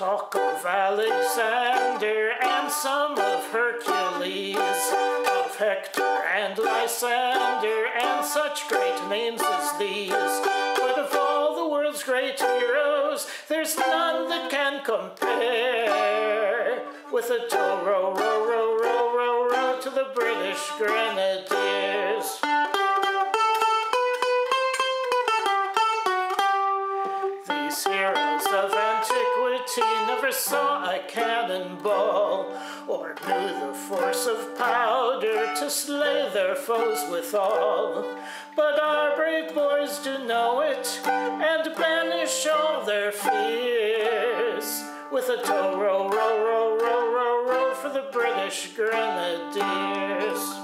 talk of Alexander and some of Hercules, of Hector and Lysander and such great names as these. But of all the world's great heroes, there's none that can compare with a tow, row, row, row, row, row, row to the British Grenadiers. These heroes of antiquity never saw a cannonball, or knew the force of powder to slay their foes withal. But our brave boys do know it, and banish all their fears with a tow, row, row, row, row, row, row for the British Grenadiers.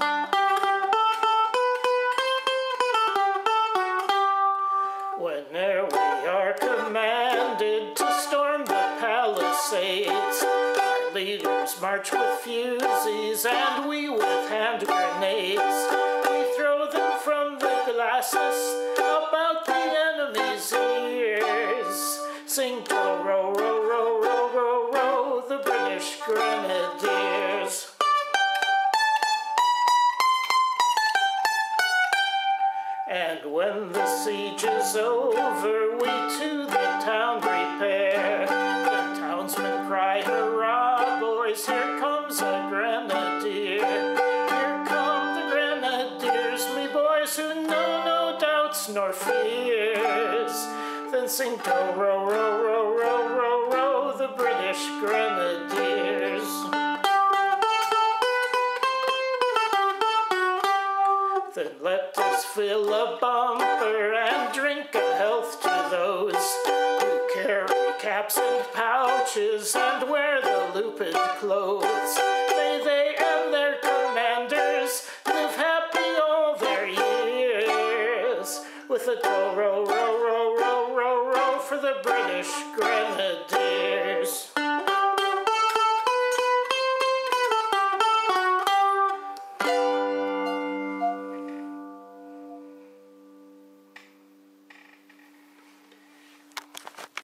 Whene'er we are commanded to storm the palisades, our leaders march with fusees and we with hand grenades. We throw them from the glasses about the enemy's ears. Sing row, row, row, row, row, row, row, the British Grenadiers. And when the siege is over, we to the town repair. The townsmen cry, hurrah, boys, here comes a grenadier. Here come the grenadiers, me boys, who know no doubts nor fears. Then sing, row, row, row, row, row, row, row, the British Grenadiers. Then let us fill a bumper and drink a health to those who carry caps and pouches and wear the lupid clothes. May they and their commanders live happy all their years with a tow, row, row, row, row, row, row for the British Grenadiers.